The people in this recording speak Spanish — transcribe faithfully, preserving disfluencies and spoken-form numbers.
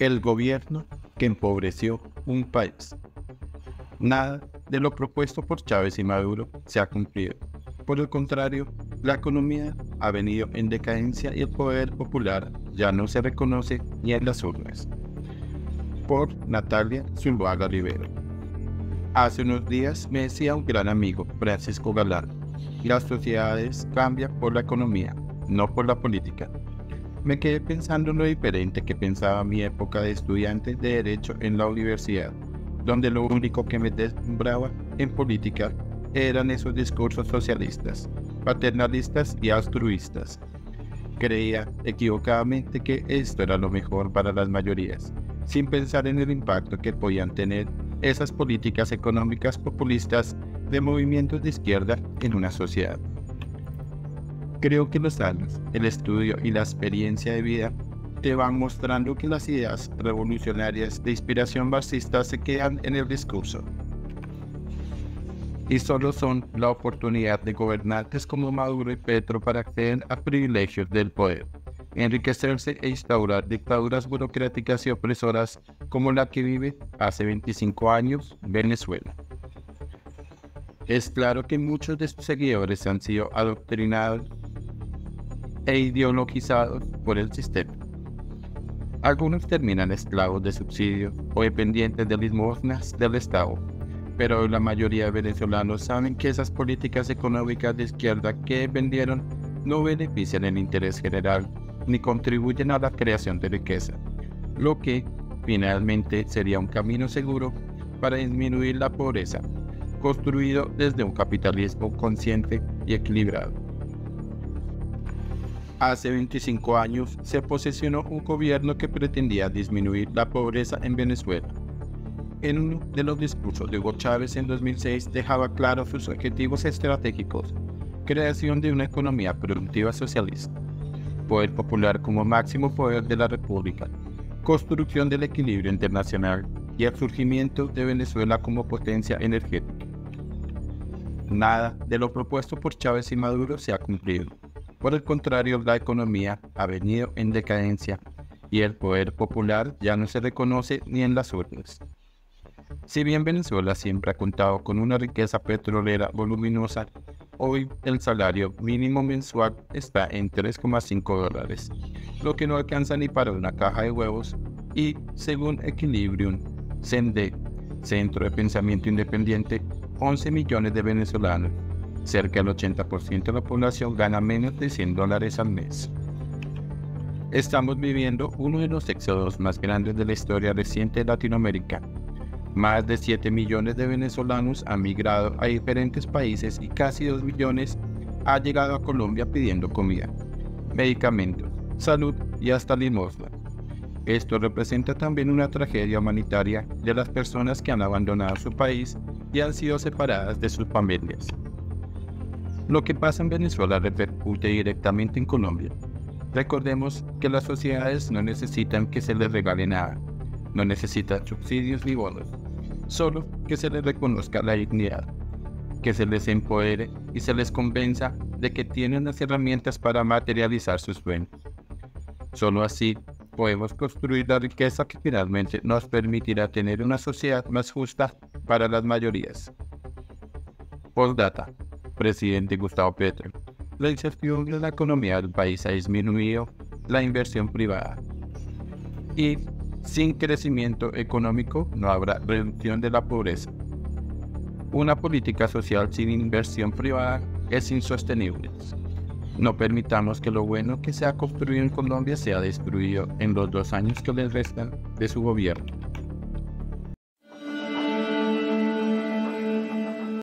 el gobierno que empobreció un país. Nada de lo propuesto por Chávez y Maduro se ha cumplido. Por el contrario, la economía ha venido en decadencia y el poder popular ya no se reconoce ni en las urnas. Por Natalia Zuluaga Rivera. Hace unos días me decía un gran amigo, Francisco Galán, las sociedades cambian por la economía, no por la política. Me quedé pensando en lo diferente que pensaba mi época de estudiante de Derecho en la universidad, donde lo único que me deslumbraba en política eran esos discursos socialistas, paternalistas y altruistas. Creía equivocadamente que esto era lo mejor para las mayorías, sin pensar en el impacto que podían tener esas políticas económicas populistas de movimientos de izquierda en una sociedad. Creo que los años, el estudio y la experiencia de vida te van mostrando que las ideas revolucionarias de inspiración marxista se quedan en el discurso y solo son la oportunidad de gobernantes como Maduro y Petro para acceder a privilegios del poder, enriquecerse e instaurar dictaduras burocráticas y opresoras como la que vive hace veinticinco años Venezuela. Es claro que muchos de sus seguidores han sido adoctrinados e ideologizados por el sistema. Algunos terminan esclavos de subsidios o dependientes de limosnas del Estado, pero la mayoría de venezolanos saben que esas políticas económicas de izquierda que vendieron no benefician el interés general ni contribuyen a la creación de riqueza, lo que finalmente sería un camino seguro para disminuir la pobreza, construido desde un capitalismo consciente y equilibrado. Hace veinticinco años se posesionó un gobierno que pretendía disminuir la pobreza en Venezuela. En uno de los discursos de Hugo Chávez en dos mil seis dejaba claros sus objetivos estratégicos: creación de una economía productiva socialista, poder popular como máximo poder de la república, construcción del equilibrio internacional y el surgimiento de Venezuela como potencia energética. Nada de lo propuesto por Chávez y Maduro se ha cumplido. Por el contrario, la economía ha venido en decadencia y el poder popular ya no se reconoce ni en las urnas. Si bien Venezuela siempre ha contado con una riqueza petrolera voluminosa, hoy el salario mínimo mensual está en tres coma cinco dólares, lo que no alcanza ni para una caja de huevos, y según Equilibrium, CENDE, Centro de Pensamiento Independiente, once millones de venezolanos, cerca del ochenta por ciento de la población, gana menos de cien dólares al mes. Estamos viviendo uno de los éxodos más grandes de la historia reciente de Latinoamérica. Más de siete millones de venezolanos han migrado a diferentes países y casi dos millones han llegado a Colombia pidiendo comida, medicamentos, salud y hasta limosna. Esto representa también una tragedia humanitaria de las personas que han abandonado su país y han sido separadas de sus familias. Lo que pasa en Venezuela repercute directamente en Colombia. Recordemos que las sociedades no necesitan que se les regale nada, no necesitan subsidios ni bonos, solo que se les reconozca la dignidad, que se les empodere y se les convenza de que tienen las herramientas para materializar sus sueños. Solo así podemos construir la riqueza que finalmente nos permitirá tener una sociedad más justa para las mayorías. Postdata, presidente Gustavo Petro. La incertidumbre de la economía del país ha disminuido la inversión privada y sin crecimiento económico no habrá reducción de la pobreza. Una política social sin inversión privada es insostenible. No permitamos que lo bueno que se ha construido en Colombia sea destruido en los dos años que les restan de su gobierno.